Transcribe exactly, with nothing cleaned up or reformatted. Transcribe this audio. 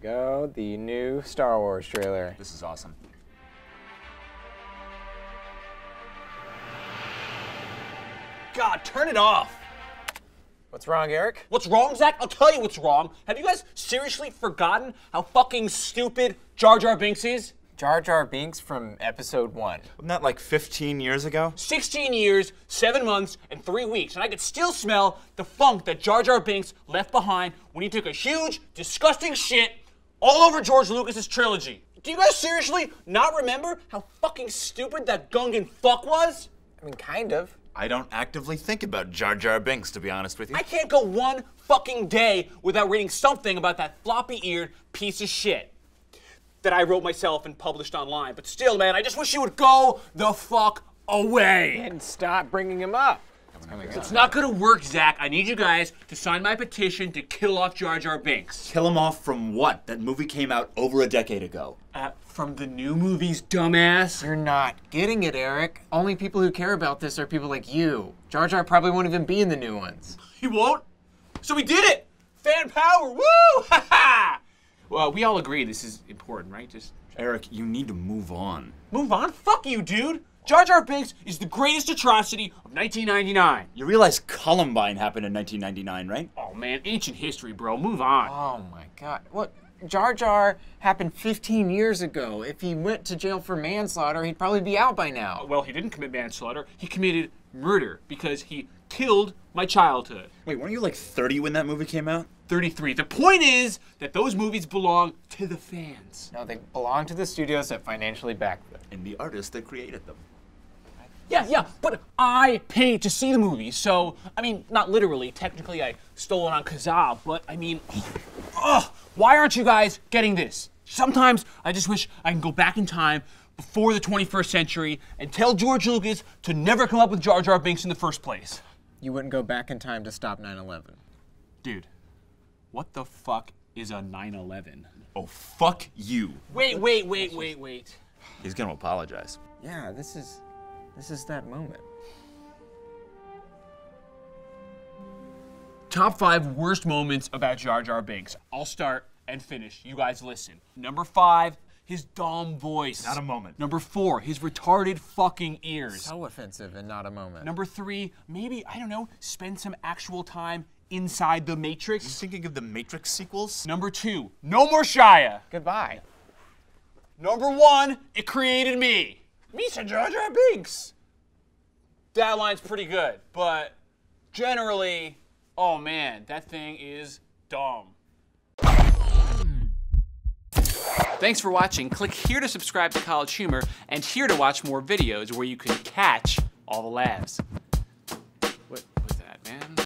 we go. The new Star Wars trailer. This is awesome. God, turn it off! What's wrong, Eric? What's wrong, Zach? I'll tell you what's wrong. Have you guys seriously forgotten how fucking stupid Jar Jar Binks is? Jar Jar Binks from episode one. Wasn't that like fifteen years ago? sixteen years, seven months, and three weeks. And I could still smell the funk that Jar Jar Binks left behind when he took a huge, disgusting shit all over George Lucas's trilogy. Do you guys seriously not remember how fucking stupid that Gungan fuck was? I mean, kind of. I don't actively think about Jar Jar Binks, to be honest with you. I can't go one fucking day without reading something about that floppy-eared piece of shit that I wrote myself and published online. But still, man, I just wish you would go the fuck away. And stop bringing him up. It's not gonna work, Zach. I need you guys to sign my petition to kill off Jar Jar Binks. Kill him off from what? That movie came out over a decade ago. Uh, from the new movies, dumbass. You're not getting it, Eric. Only people who care about this are people like you. Jar Jar probably won't even be in the new ones. He won't? So we did it! Fan power, woo! Ha ha! Well, we all agree this is important, right? Just Eric, you need to move on. Move on? Fuck you, dude! Jar Jar Binks is the greatest atrocity of nineteen ninety-nine. You realize Columbine happened in nineteen ninety-nine, right? Oh man, ancient history, bro. Move on. Oh my God. What? Jar Jar happened fifteen years ago. If he went to jail for manslaughter, he'd probably be out by now. Well, he didn't commit manslaughter. He committed murder because he killed my childhood. Wait, weren't you like thirty when that movie came out? thirty-three. The point is that those movies belong to the fans. No, they belong to the studios that financially backed them. And the artists that created them. Yeah, yeah, but I paid to see the movie, so, I mean, not literally. Technically, I stole it on Kazaab, but, I mean, oh, oh, why aren't you guys getting this? Sometimes I just wish I can go back in time before the twenty-first century and tell George Lucas to never come up with Jar Jar Binks in the first place. You wouldn't go back in time to stop nine eleven. Dude, what the fuck is a nine eleven? Oh, fuck you. Wait, wait, wait, wait, wait. He's gonna apologize. Yeah, this is... This is that moment. Top five worst moments about Jar Jar Binks. I'll start and finish. You guys listen. Number five, his dumb voice. Not a moment. Number four, his retarded fucking ears. So offensive and not a moment. Number three, maybe, I don't know, spend some actual time inside the Matrix. You thinking of the Matrix sequels? Number two, no more Shia. Goodbye. Number one, it created me. Mister Jar Jar Binks! That line's pretty good, but generally, oh man, that thing is dumb. Thanks for watching. Click here to subscribe to Collegehumor and here to watch more videos where you can catch all the laughs.